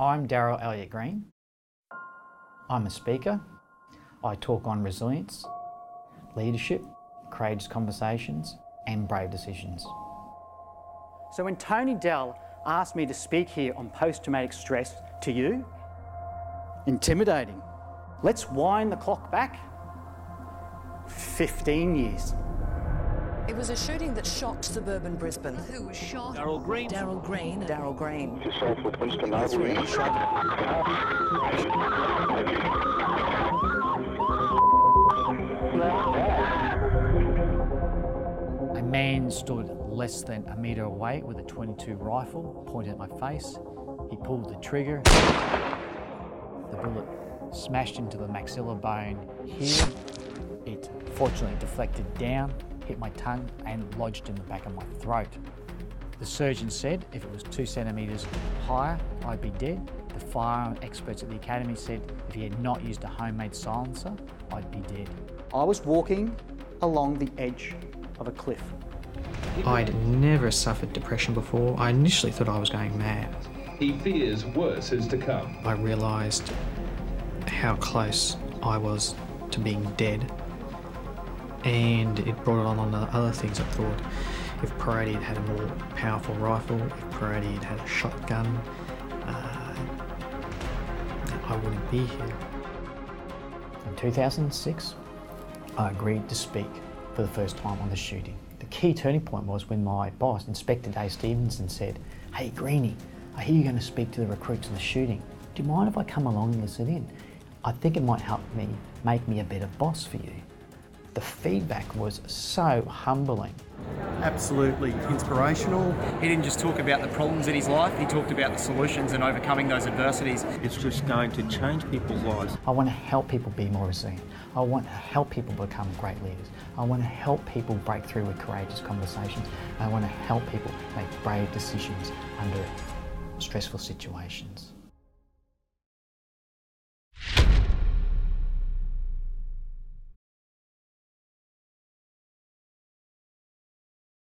I'm Daryl Elliott Green. I'm a speaker. I talk on resilience, leadership, courageous conversations, and brave decisions. So when Tony Dell asked me to speak here on post-traumatic stress to you, intimidating. Let's wind the clock back 15 years. It was a shooting that shocked suburban Brisbane. Who was shot? Daryl Green. Yourself with Winston Aubrey. A man stood less than a metre away with a .22 rifle pointed at my face. He pulled the trigger. The bullet smashed into the maxilla bone here. It fortunately deflected down, hit my tongue and lodged in the back of my throat. The surgeon said if it was 2 centimetres higher, I'd be dead. The firearm experts at the academy said if he had not used a homemade silencer, I'd be dead. I was walking along the edge of a cliff. I'd never suffered depression before. I initially thought I was going mad. He fears worse is to come. I realised how close I was to being dead. And it brought on the other things I thought. If Parodi had a more powerful rifle, if Parodi had a shotgun, I wouldn't be here. In 2006, I agreed to speak for the first time on the shooting. The key turning point was when my boss, Inspector Dave Stevenson, said, "Hey Greenie, I hear you're going to speak to the recruits on the shooting. Do you mind if I come along and listen in? I think it might help me make me a better boss for you." The feedback was so humbling. Absolutely inspirational. He didn't just talk about the problems in his life, he talked about the solutions and overcoming those adversities. It's just going to change people's lives. I want to help people be more resilient. I want to help people become great leaders. I want to help people break through with courageous conversations. I want to help people make brave decisions under stressful situations.